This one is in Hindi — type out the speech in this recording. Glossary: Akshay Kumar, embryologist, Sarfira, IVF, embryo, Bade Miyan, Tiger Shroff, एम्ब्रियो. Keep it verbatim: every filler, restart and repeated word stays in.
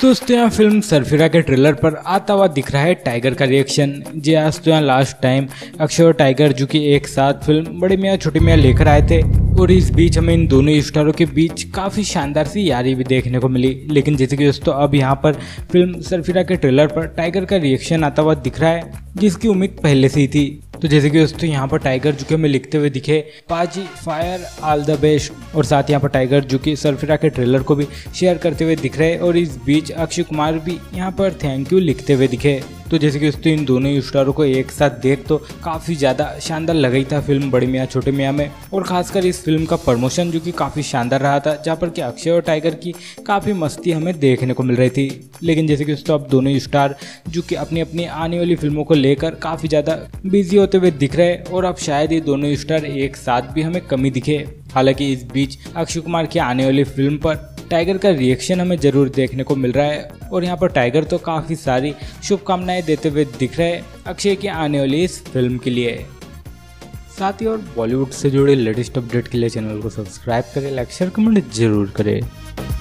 दोस्तों यहाँ फिल्म सरफिरा के ट्रेलर पर आता हुआ दिख रहा है टाइगर का रिएक्शन। जी आज तो यहाँ लास्ट टाइम अक्षय और टाइगर जो कि एक साथ फिल्म बड़े मियाँ छोटे मियाँ लेकर आए थे और इस बीच हमें इन दोनों स्टारों के बीच काफ़ी शानदार सी यारी भी देखने को मिली। लेकिन जैसे कि दोस्तों अब यहाँ पर फिल्म सरफिरा के ट्रेलर पर टाइगर का रिएक्शन आता हुआ दिख रहा है जिसकी उम्मीद पहले से ही थी। तो जैसे कि दोस्तों यहाँ पर टाइगर जो कि हमें लिखते हुए दिखे पाजी फायर ऑल द बेस्ट और साथ यहाँ पर टाइगर जो कि सरफिरा के ट्रेलर को भी शेयर करते हुए दिख रहे और इस बीच अक्षय कुमार भी यहाँ पर थैंक यू लिखते हुए दिखे। तो जैसे कि दोस्तों इन दोनों स्टारों को एक साथ देख तो काफ़ी ज़्यादा शानदार लग रही था फिल्म बड़े मियाँ छोटे मियाँ में और खासकर इस फिल्म का प्रमोशन जो कि काफ़ी शानदार रहा था जहाँ पर कि अक्षय और टाइगर की काफ़ी मस्ती हमें देखने को मिल रही थी। लेकिन जैसे कि दोस्तों अब दोनों स्टार जो कि अपनी अपनी आने वाली फिल्मों को लेकर काफ़ी ज़्यादा बिजी होते हुए दिख रहे और अब शायद ये दोनों स्टार एक साथ भी हमें कमी दिखे। हालांकि इस बीच अक्षय कुमार की आने वाली फिल्म पर टाइगर का रिएक्शन हमें ज़रूर देखने को मिल रहा है और यहाँ पर टाइगर तो काफ़ी सारी शुभकामनाएं देते हुए दिख रहे हैं अक्षय की आने वाली इस फिल्म के लिए। साथ ही और बॉलीवुड से जुड़े लेटेस्ट अपडेट के लिए चैनल को सब्सक्राइब करें, लाइक शेयर कमेंट जरूर करें।